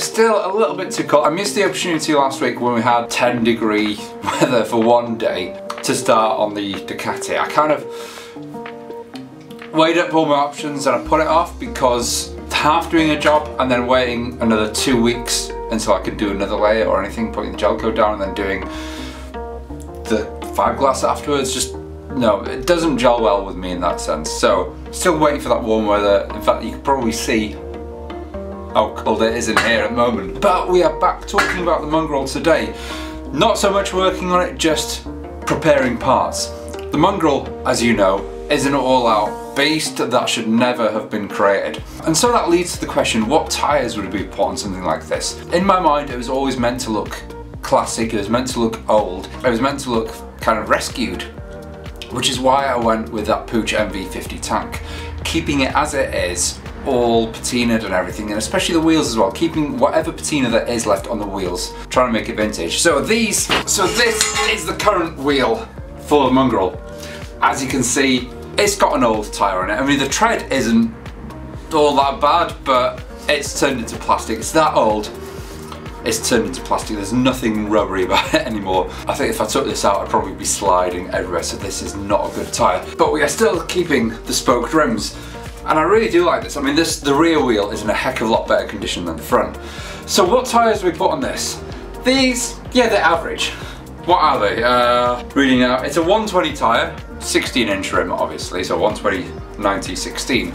There's still a little bit to cut. I missed the opportunity last week when we had 10-degree weather for one day to start on the Ducati. I kind of weighed up all my options and I put it off because half doing a job and then waiting another 2 weeks until I could do another layer or anything, putting the gel coat down and then doing the fiberglass afterwards, just no, it doesn't gel well with me in that sense. So still waiting for that warm weather. In fact, you can probably see how cold it is in here at the moment. But we are back talking about the mongrel today. Not so much working on it, just preparing parts. The mongrel, as you know, is an all-out beast that should never have been created. And so that leads to the question, what tyres would be put on something like this? In my mind, it was always meant to look classic, it was meant to look old, it was meant to look kind of rescued, which is why I went with that Puch MV50 tank, keeping it as it is, all patinaed and everything, and especially the wheels as well, keeping whatever patina that is left on the wheels, trying to make it vintage. So this is the current wheel for the mongrel. As you can see, it's got an old tyre on it. I mean, the tread isn't all that bad, but it's turned into plastic. It's that old, it's turned into plastic. There's nothing rubbery about it anymore. I think if I took this out, I'd probably be sliding everywhere, so this is not a good tyre. But we are still keeping the spoked rims. And I really do like this. I mean, the rear wheel is in a heck of a lot better condition than the front. So what tyres do we put on this? These, yeah, they're average. What are they? Reading out, it's a 120 tyre, 16-inch rim obviously, so 120, 90, 16.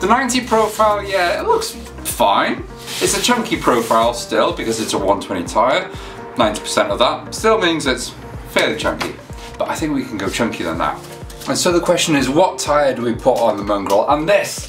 The 90 profile, yeah, it looks fine. It's a chunky profile still because it's a 120 tyre, 90% of that. Still means it's fairly chunky, but I think we can go chunkier than that. And so the question is, what tyre do we put on the mongrel? And this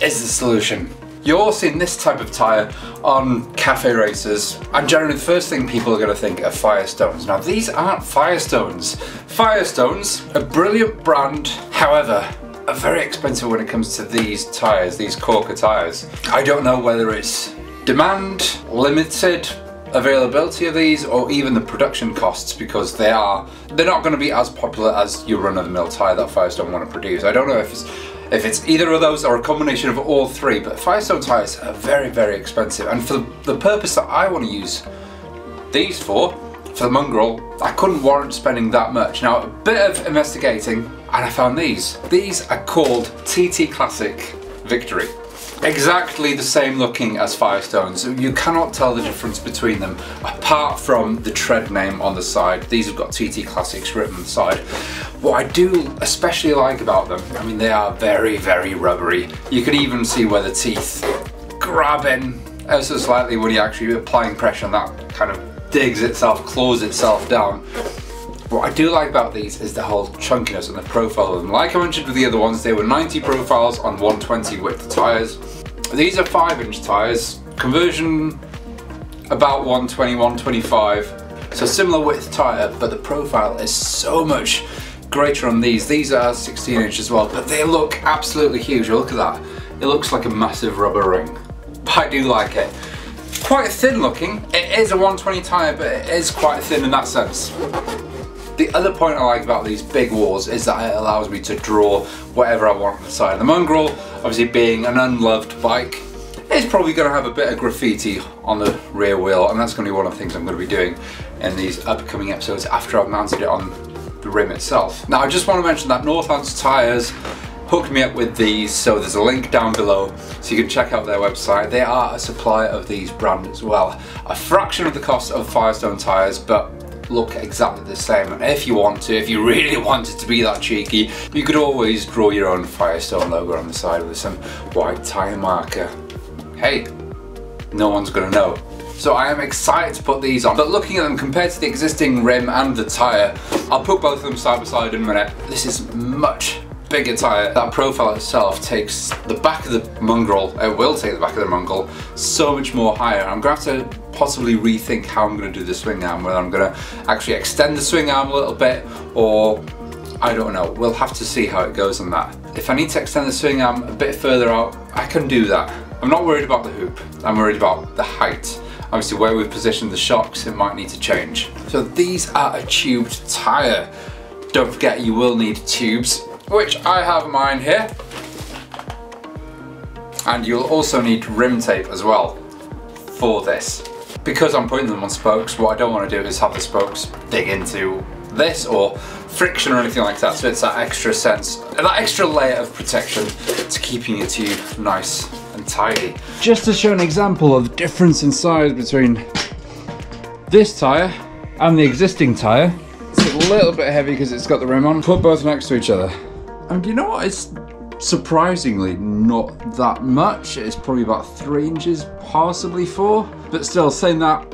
is the solution. You're seeing this type of tyre on cafe racers, and generally the first thing people are going to think are Firestones. Now these aren't Firestones. Firestones, a brilliant brand, however, are very expensive when it comes to these tyres, these corker tyres. I don't know whether it's demand, limited availability of these, or even the production costs, because they're not going to be as popular as your run-of-the-mill tyre that Firestone want to produce. I don't know if it's either of those or a combination of all three, but Firestone tyres are very, very expensive, and for the purpose that I want to use these for the mongrel, I couldn't warrant spending that much. Now, a bit of investigating, and I found these. These are called TT Classic Victory. Exactly the same looking as Firestones. You cannot tell the difference between them apart from the tread name on the side. These have got TT Classics written on the side. What I do especially like about them, I mean, they are very, very rubbery. You can even see where the teeth grab in ever so slightly when you're actually applying pressure, and that kind of digs itself, claws itself down. What I do like about these is the whole chunkiness and the profile of them. Like I mentioned with the other ones, they were 90 profiles on 120 width tyres. These are 5-inch tyres, conversion about 120, 125. So similar width tyre, but the profile is so much greater on these. These are 16-inch as well, but they look absolutely huge. Look at that. It looks like a massive rubber ring. I do like it. Quite thin looking. It is a 120 tyre, but it is quite thin in that sense. The other point I like about these big walls is that it allows me to draw whatever I want on the side. The mongrel, obviously being an unloved bike, is probably going to have a bit of graffiti on the rear wheel, and that's going to be one of the things I'm going to be doing in these upcoming episodes after I've mounted it on the rim itself. Now I just want to mention that Northants Tyres hooked me up with these, so there's a link down below so you can check out their website. They are a supplier of these brands as well. A fraction of the cost of Firestone tyres, but look exactly the same. And if you want to, if you really wanted to be that cheeky, you could always draw your own Firestone logo on the side with some white tyre marker. Hey, no one's gonna know. So I am excited to put these on, but looking at them compared to the existing rim and the tyre, I'll put both of them side by side in a minute. This is much bigger tyre. That profile itself takes the back of the mongrel, it will take the back of the mongrel so much more higher. I'm going to have to possibly rethink how I'm going to do the swing arm, whether I'm going to actually extend the swing arm a little bit, or I don't know, we'll have to see how it goes on that. If I need to extend the swing arm a bit further out, I can do that. I'm not worried about the hoop, I'm worried about the height. Obviously where we've positioned the shocks, it might need to change. So these are a tubed tyre. Don't forget you will need tubes, which I have mine here, and you'll also need rim tape as well. for this. Because I'm putting them on spokes, what I don't want to do is have the spokes dig into this or friction or anything like that. So it's that extra sense, that extra layer of protection to keeping your tube nice and tidy. Just to show an example of the difference in size between this tyre and the existing tyre. It's a little bit heavy because it's got the rim on. Put both next to each other. And you know what? It's surprisingly not that much. It's probably about 3 inches, possibly 4. But still, saying that,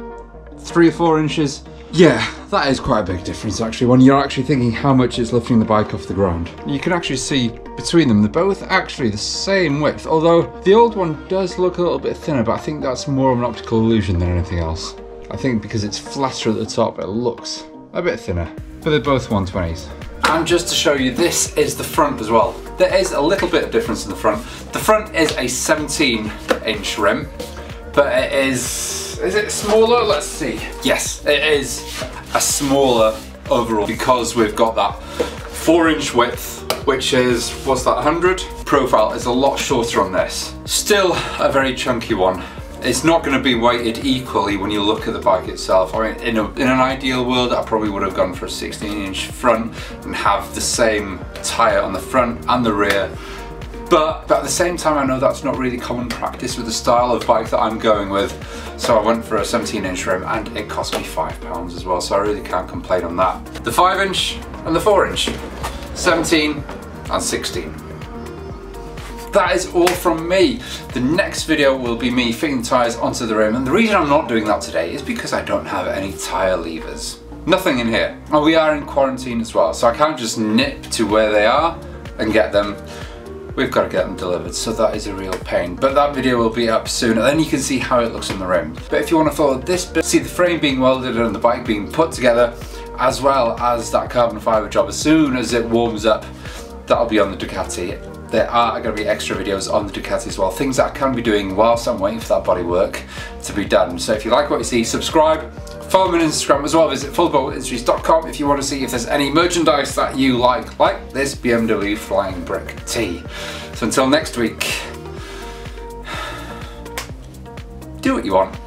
3 or 4 inches, yeah, that is quite a big difference actually, when you're actually thinking how much it's lifting the bike off the ground. You can actually see between them, they're both actually the same width, although the old one does look a little bit thinner, but I think that's more of an optical illusion than anything else. I think because it's flatter at the top, it looks a bit thinner, but they're both 120s. And just to show you, this is the front as well. There is a little bit of difference in the front. The front is a 17-inch rim, but it is it smaller? Let's see. Yes, it is a smaller overall because we've got that 4-inch width, which is, what's that, 100? Profile is a lot shorter on this. Still a very chunky one. It's not going to be weighted equally when you look at the bike itself. I mean, in an ideal world, I probably would have gone for a 16-inch front and have the same tyre on the front and the rear. But at the same time, I know that's not really common practice with the style of bike that I'm going with. So I went for a 17-inch rim and it cost me £5 as well. So I really can't complain on that. The 5-inch and the 4-inch, 17 and 16. That is all from me. The next video will be me fitting tyres onto the rim. And the reason I'm not doing that today is because I don't have any tyre levers. Nothing in here. And we are in quarantine as well. So I can't just nip to where they are and get them. We've got to get them delivered, so that is a real pain. But that video will be up soon, and then you can see how it looks on the rim. But if you want to follow this bit, see the frame being welded and the bike being put together, as well as that carbon fiber job. As soon as it warms up, that'll be on the Ducati. There are going to be extra videos on the Ducati as well, things that I can be doing whilst I'm waiting for that bodywork to be done. So if you like what you see, subscribe. Follow me on Instagram as well, visit fullbowindustries.com if you want to see if there's any merchandise that you like this BMW Flying Brick tee. So until next week, do what you want.